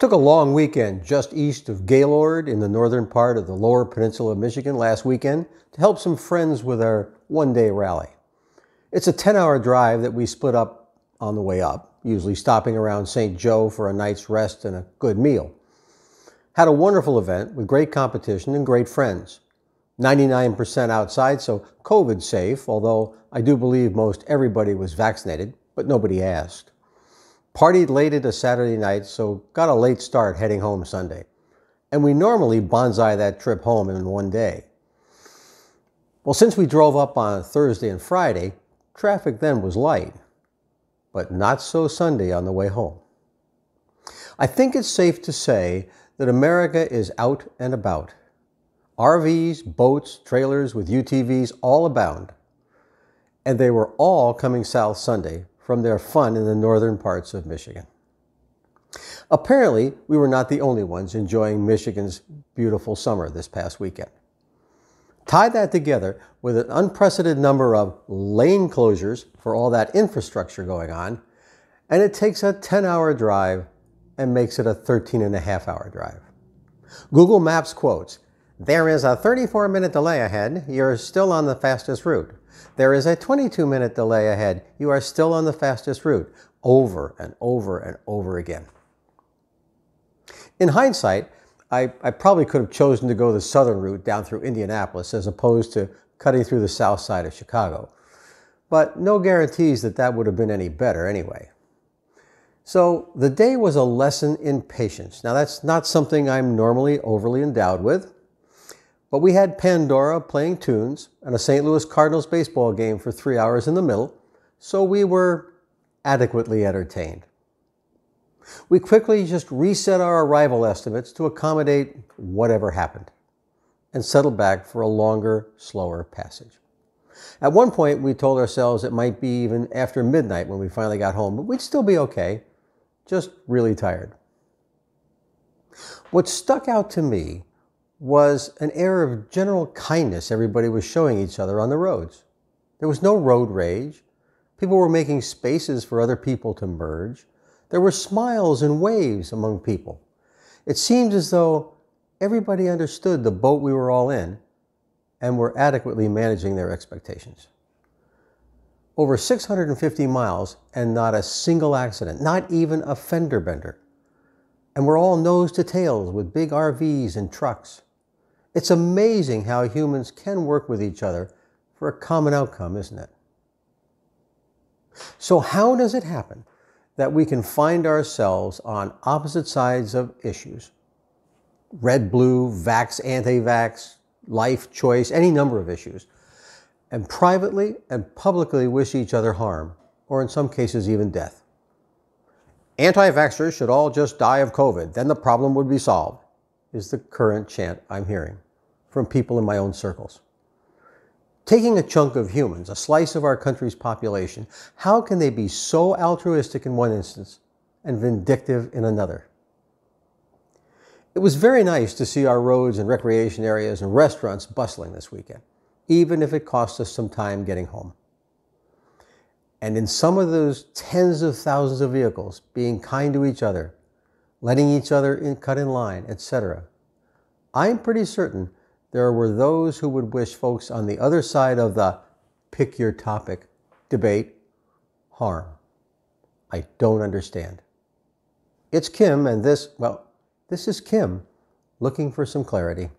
Took a long weekend just east of Gaylord in the northern part of the Lower Peninsula of Michigan last weekend to help some friends with our one-day rally. It's a 10-hour drive that we split up on the way up, usually stopping around St. Joe for a night's rest and a good meal. Had a wonderful event with great competition and great friends. 99% outside, so COVID safe, although I do believe most everybody was vaccinated, but nobody asked. Partied late into Saturday night, so got a late start heading home Sunday. And we normally bonsai that trip home in one day. Well, since we drove up on Thursday and Friday, traffic then was light, but not so Sunday on the way home. I think it's safe to say that America is out and about. RVs, boats, trailers with UTVs all abound. And they were all coming south Sunday from their fun in the northern parts of Michigan. Apparently, we were not the only ones enjoying Michigan's beautiful summer this past weekend. Tie that together with an unprecedented number of lane closures for all that infrastructure going on, and it takes a 10-hour drive and makes it a 13-and-a-half-hour drive. Google Maps quotes, "There is a 34-minute delay ahead. You're still on the fastest route. There is a 22-minute delay ahead. You are still on the fastest route," over and over and over again. In hindsight, I probably could have chosen to go the southern route down through Indianapolis as opposed to cutting through the south side of Chicago. But no guarantees that that would have been any better anyway. So the day was a lesson in patience. Now that's not something I'm normally overly endowed with. But we had Pandora playing tunes and a St. Louis Cardinals baseball game for 3 hours in the middle, so we were adequately entertained. We quickly just reset our arrival estimates to accommodate whatever happened and settled back for a longer, slower passage. At one point, we told ourselves it might be even after midnight when we finally got home, but we'd still be okay, just really tired. What stuck out to me was an air of general kindness everybody was showing each other on the roads. There was no road rage. People were making spaces for other people to merge. There were smiles and waves among people. It seemed as though everybody understood the boat we were all in and were adequately managing their expectations. Over 650 miles and not a single accident, not even a fender bender. And we're all nose to tails with big RVs and trucks. It's amazing how humans can work with each other for a common outcome, isn't it? So how does it happen that we can find ourselves on opposite sides of issues? Red, blue, vax, anti-vax, life, choice, any number of issues, and privately and publicly wish each other harm, or in some cases even death. "Anti-vaxxers should all just die of COVID, then the problem would be solved," is the current chant I'm hearing from people in my own circles. Taking a chunk of humans, a slice of our country's population, how can they be so altruistic in one instance and vindictive in another? It was very nice to see our roads and recreation areas and restaurants bustling this weekend, even if it cost us some time getting home. And in some of those tens of thousands of vehicles, being kind to each other, letting each other cut in line, etc., I'm pretty certain there were those who would wish folks on the other side of the pick-your-topic debate harm. I don't understand. It's Kim, and this is Kim looking for some clarity.